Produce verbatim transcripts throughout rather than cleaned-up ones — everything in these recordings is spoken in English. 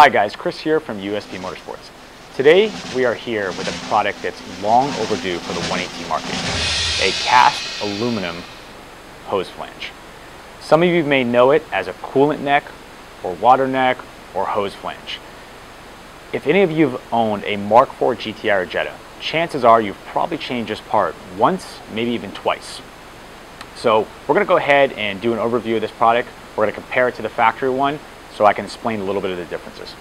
Hi guys, Chris here from U S P Motorsports. Today we are here with a product that's long overdue for the one point eight T market, a cast aluminum hose flange. Some of you may know it as a coolant neck or water neck or hose flange. If any of you have owned a Mark four G T I or Jetta, chances are you've probably changed this part once, maybe even twice. So we're going to go ahead and do an overview of this product. We're going to compare it to the factory one so I can explain a little bit of the differences.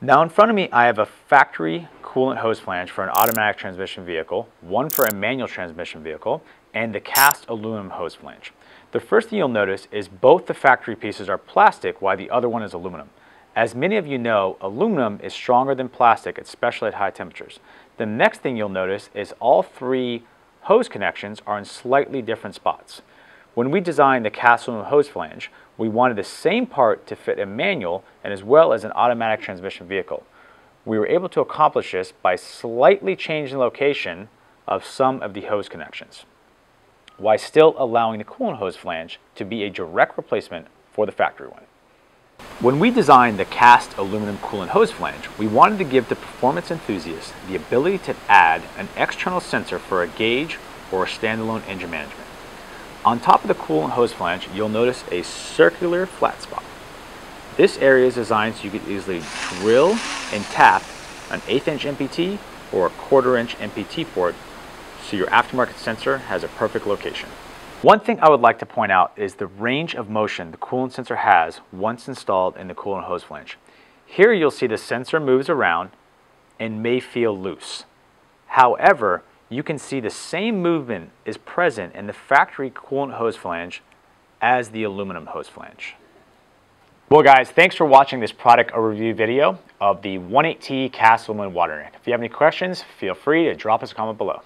Now in front of me I have a factory coolant hose flange for an automatic transmission vehicle, one for a manual transmission vehicle, and the cast aluminum hose flange. The first thing you'll notice is both the factory pieces are plastic while the other one is aluminum. As many of you know, aluminum is stronger than plastic, especially at high temperatures. The next thing you'll notice is all three hose connections are in slightly different spots. When we designed the cast aluminum hose flange, we wanted the same part to fit a manual and as well as an automatic transmission vehicle. We were able to accomplish this by slightly changing the location of some of the hose connections, while still allowing the coolant hose flange to be a direct replacement for the factory one. When we designed the cast aluminum coolant hose flange, we wanted to give the performance enthusiast the ability to add an external sensor for a gauge or a standalone engine management. On top of the coolant hose flange, you'll notice a circular flat spot. This area is designed so you could easily drill and tap an eighth inch M P T or a quarter inch M P T port so your aftermarket sensor has a perfect location. One thing I would like to point out is the range of motion the coolant sensor has once installed in the coolant hose flange. Here you'll see the sensor moves around and may feel loose. However, you can see the same movement is present in the factory coolant hose flange as the aluminum hose flange. Well guys, thanks for watching this product overview video of the one point eight T cast aluminum water neck. If you have any questions, feel free to drop us a comment below.